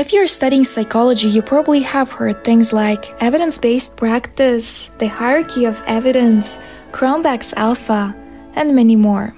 If you're studying psychology, you probably have heard things like evidence-based practice, the hierarchy of evidence, Cronbach's alpha, and many more.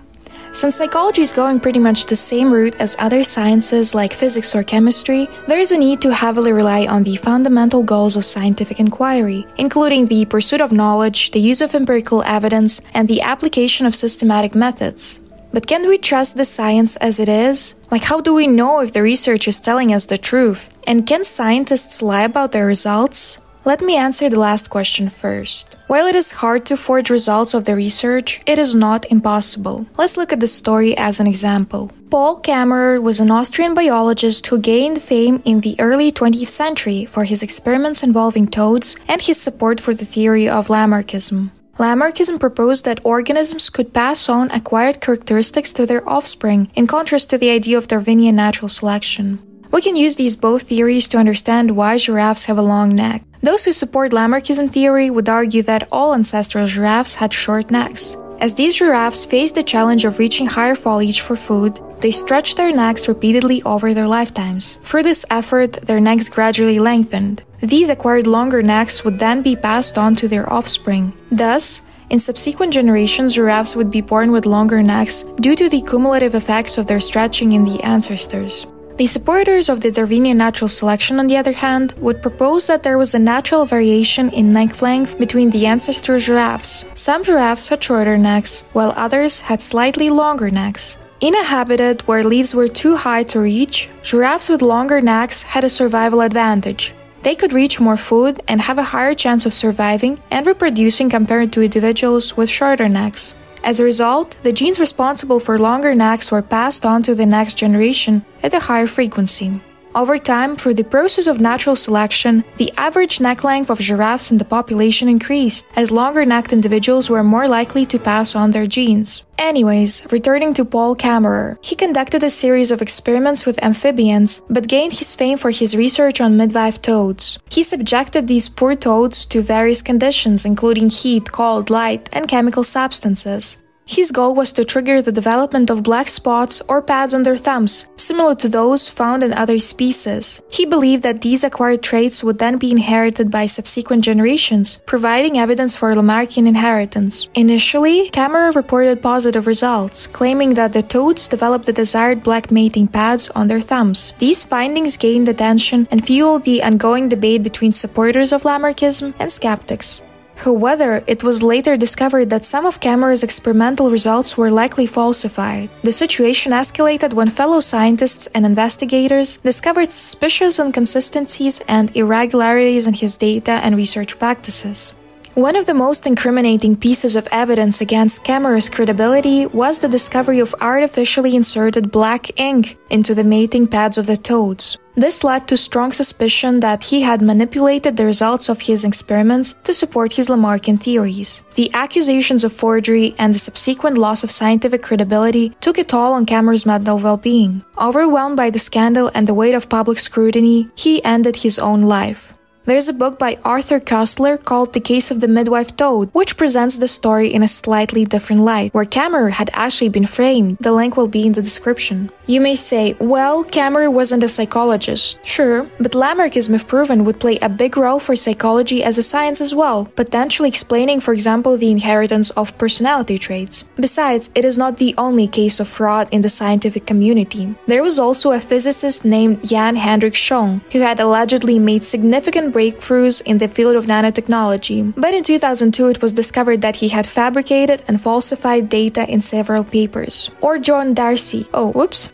Since psychology is going pretty much the same route as other sciences like physics or chemistry, there is a need to heavily rely on the fundamental goals of scientific inquiry, including the pursuit of knowledge, the use of empirical evidence, and the application of systematic methods. But can we trust the science as it is? Like, how do we know if the research is telling us the truth? And can scientists lie about their results? Let me answer the last question first. While it is hard to forge results of the research, it is not impossible. Let's look at this story as an example. Paul Kammerer was an Austrian biologist who gained fame in the early 20th century for his experiments involving toads and his support for the theory of Lamarckism. Lamarckism proposed that organisms could pass on acquired characteristics to their offspring, in contrast to the idea of Darwinian natural selection. We can use these both theories to understand why giraffes have a long neck. Those who support Lamarckism theory would argue that all ancestral giraffes had short necks. As these giraffes faced the challenge of reaching higher foliage for food, they stretched their necks repeatedly over their lifetimes. Through this effort, their necks gradually lengthened. These acquired longer necks would then be passed on to their offspring. Thus, in subsequent generations, giraffes would be born with longer necks due to the cumulative effects of their stretching in the ancestors. The supporters of the Darwinian natural selection, on the other hand, would propose that there was a natural variation in neck length between the ancestor giraffes. Some giraffes had shorter necks, while others had slightly longer necks. In a habitat where leaves were too high to reach, giraffes with longer necks had a survival advantage. They could reach more food and have a higher chance of surviving and reproducing compared to individuals with shorter necks. As a result, the genes responsible for longer necks were passed on to the next generation at a higher frequency. Over time, through the process of natural selection, the average neck length of giraffes in the population increased, as longer-necked individuals were more likely to pass on their genes. Anyways, returning to Paul Kammerer. He conducted a series of experiments with amphibians, but gained his fame for his research on midwife toads. He subjected these poor toads to various conditions, including heat, cold, light, and chemical substances. His goal was to trigger the development of black spots or pads on their thumbs, similar to those found in other species. He believed that these acquired traits would then be inherited by subsequent generations, providing evidence for Lamarckian inheritance. Initially, Kammerer reported positive results, claiming that the toads developed the desired black mating pads on their thumbs. These findings gained attention and fueled the ongoing debate between supporters of Lamarckism and skeptics. However, it was later discovered that some of Kammerer's experimental results were likely falsified. The situation escalated when fellow scientists and investigators discovered suspicious inconsistencies and irregularities in his data and research practices. One of the most incriminating pieces of evidence against Kammerer's credibility was the discovery of artificially inserted black ink into the mating pads of the toads. This led to strong suspicion that he had manipulated the results of his experiments to support his Lamarckian theories. The accusations of forgery and the subsequent loss of scientific credibility took a toll on Kammerer's mental well-being. Overwhelmed by the scandal and the weight of public scrutiny, he ended his own life. There's a book by Arthur Koestler called The Case of the Midwife Toad, which presents the story in a slightly different light, where Kammerer had actually been framed. The link will be in the description. You may say, well, Kammerer wasn't a psychologist. Sure, but Lamarckism, if proven, would play a big role for psychology as a science as well, potentially explaining, for example, the inheritance of personality traits. Besides, it is not the only case of fraud in the scientific community. There was also a physicist named Jan Hendrik Schön, who had allegedly made significant breakthroughs in the field of nanotechnology, but in 2002 it was discovered that he had fabricated and falsified data in several papers. Or John Darcee,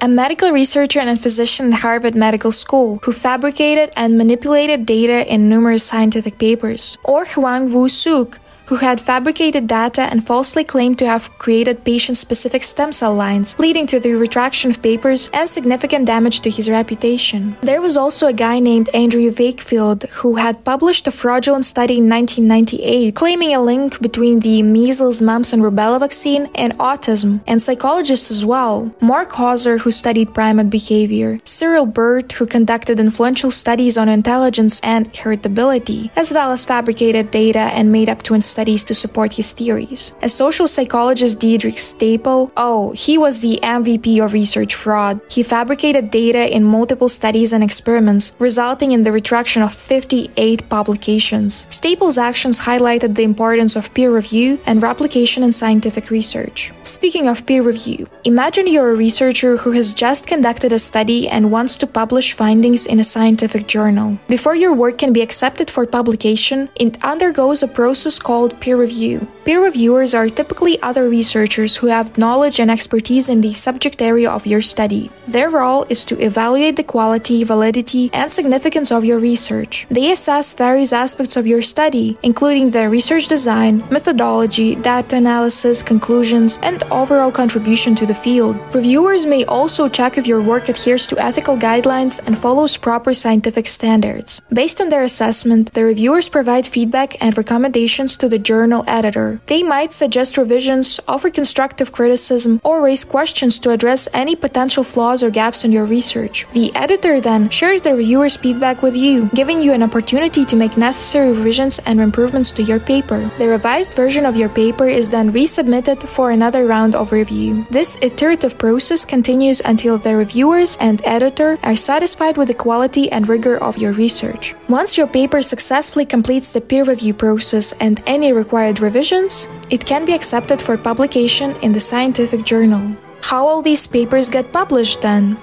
a medical researcher and a physician at Harvard Medical School, who fabricated and manipulated data in numerous scientific papers. Or Hwang Woo Wuk, who had fabricated data and falsely claimed to have created patient-specific stem cell lines, leading to the retraction of papers and significant damage to his reputation. There was also a guy named Andrew Wakefield, who had published a fraudulent study in 1998 claiming a link between the measles, mumps, and rubella vaccine and autism, and psychologists as well. Mark Hauser, who studied primate behavior, Cyril Burt, who conducted influential studies on intelligence and heritability, as well as fabricated data and made up twin studies studies to support his theories. As social psychologist Diederik Stapel, he was the MVP of research fraud. He fabricated data in multiple studies and experiments, resulting in the retraction of 58 publications. Stapel's actions highlighted the importance of peer review and replication in scientific research. Speaking of peer review, imagine you're a researcher who has just conducted a study and wants to publish findings in a scientific journal. Before your work can be accepted for publication, it undergoes a process called peer review. Peer reviewers are typically other researchers who have knowledge and expertise in the subject area of your study. Their role is to evaluate the quality, validity, and significance of your research. They assess various aspects of your study, including their research design, methodology, data analysis, conclusions, and overall contribution to the field. Reviewers may also check if your work adheres to ethical guidelines and follows proper scientific standards. Based on their assessment, the reviewers provide feedback and recommendations to the journal editor. They might suggest revisions, offer constructive criticism, or raise questions to address any potential flaws or gaps in your research. The editor then shares the reviewer's feedback with you, giving you an opportunity to make necessary revisions and improvements to your paper. The revised version of your paper is then resubmitted for another round of review. This iterative process continues until the reviewers and editor are satisfied with the quality and rigor of your research. Once your paper successfully completes the peer review process and any required revisions, it can be accepted for publication in the scientific journal. How all these papers get published then?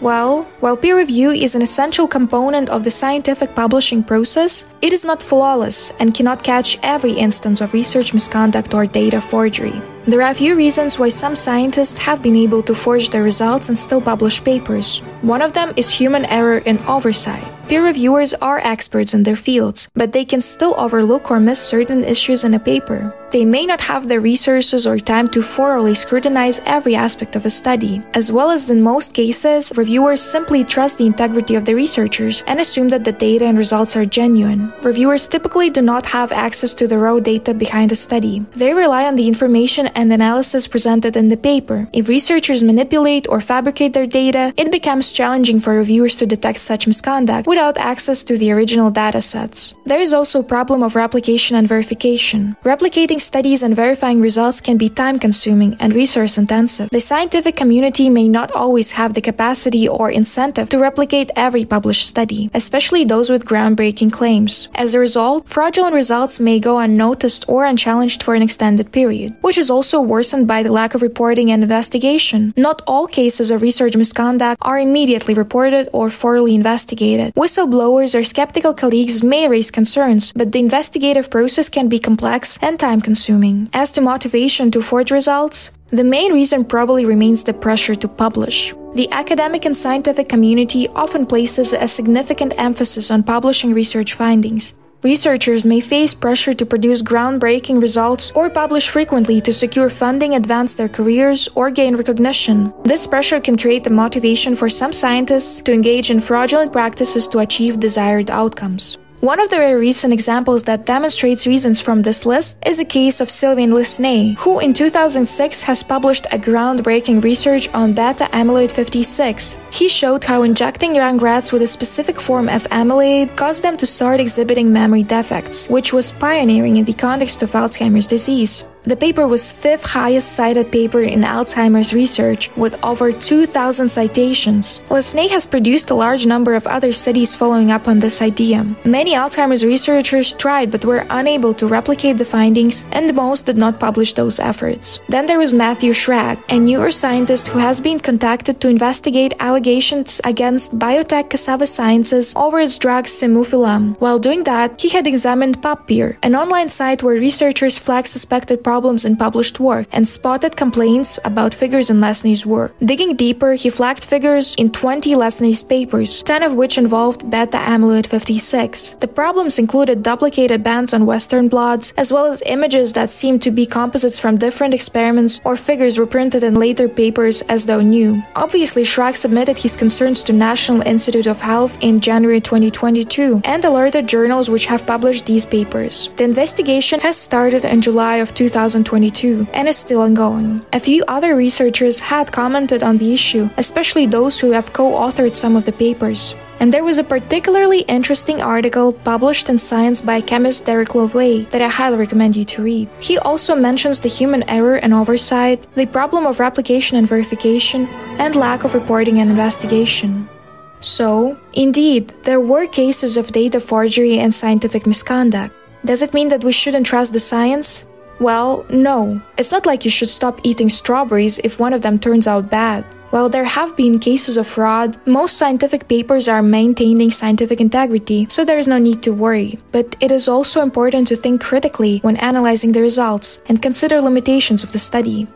Well, while peer review is an essential component of the scientific publishing process, it is not flawless and cannot catch every instance of research misconduct or data forgery. There are a few reasons why some scientists have been able to forge their results and still publish papers. One of them is human error and oversight. Peer reviewers are experts in their fields, but they can still overlook or miss certain issues in a paper. They may not have the resources or time to thoroughly scrutinize every aspect of a study. As well as in most cases, reviewers simply trust the integrity of the researchers and assume that the data and results are genuine. Reviewers typically do not have access to the raw data behind a study. They rely on the information and analysis presented in the paper. If researchers manipulate or fabricate their data, it becomes challenging for reviewers to detect such misconduct without access to the original datasets. There is also a problem of replication and verification. Replicating studies and verifying results can be time-consuming and resource-intensive. The scientific community may not always have the capacity or incentive to replicate every published study, especially those with groundbreaking claims. As a result, fraudulent results may go unnoticed or unchallenged for an extended period, which is also worsened by the lack of reporting and investigation. Not all cases of research misconduct are immediately reported or thoroughly investigated. Whistleblowers or skeptical colleagues may raise concerns, but the investigative process can be complex and time-consuming. As to motivation to forge results, the main reason probably remains the pressure to publish. The academic and scientific community often places a significant emphasis on publishing research findings. Researchers may face pressure to produce groundbreaking results or publish frequently to secure funding, advance their careers, or gain recognition. This pressure can create the motivation for some scientists to engage in fraudulent practices to achieve desired outcomes. One of the very recent examples that demonstrates reasons from this list is the case of Sylvain Lesné, who in 2006 has published a groundbreaking research on beta amyloid 56. He showed how injecting young rats with a specific form of amyloid caused them to start exhibiting memory defects, which was pioneering in the context of Alzheimer's disease. The paper was the 5th highest cited paper in Alzheimer's research, with over 2,000 citations. Lesné has produced a large number of other studies following up on this idea. Many Alzheimer's researchers tried but were unable to replicate the findings, and most did not publish those efforts. Then there was Matthew Schrag, a neuroscientist who has been contacted to investigate allegations against biotech Cassava Sciences over its drug Simufilam. While doing that, he had examined PopPeer, an online site where researchers flag suspected problems in published work and spotted complaints about figures in Lesné's work. Digging deeper, he flagged figures in 20 Lesné's papers, 10 of which involved beta amyloid 56. The problems included duplicated bands on Western blots, as well as images that seemed to be composites from different experiments or figures reprinted in later papers as though new. Obviously, Schrag submitted his concerns to National Institute of Health in January 2022 and alerted journals which have published these papers. The investigation has started in July of 2022 and is still ongoing. A few other researchers had commented on the issue, especially those who have co-authored some of the papers. And there was a particularly interesting article published in Science by chemist Derek Lowe that I highly recommend you to read. He also mentions the human error and oversight, the problem of replication and verification, and lack of reporting and investigation. So, indeed, there were cases of data forgery and scientific misconduct. Does it mean that we shouldn't trust the science? Well, no. It's not like you should stop eating strawberries if one of them turns out bad. While there have been cases of fraud, most scientific papers are maintaining scientific integrity, so there is no need to worry. But it is also important to think critically when analyzing the results and consider limitations of the study.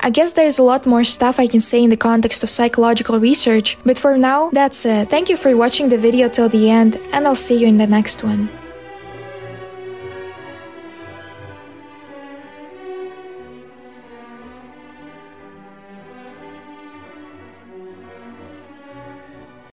I guess there is a lot more stuff I can say in the context of psychological research, but for now, that's it. Thank you for watching the video till the end, and I'll see you in the next one.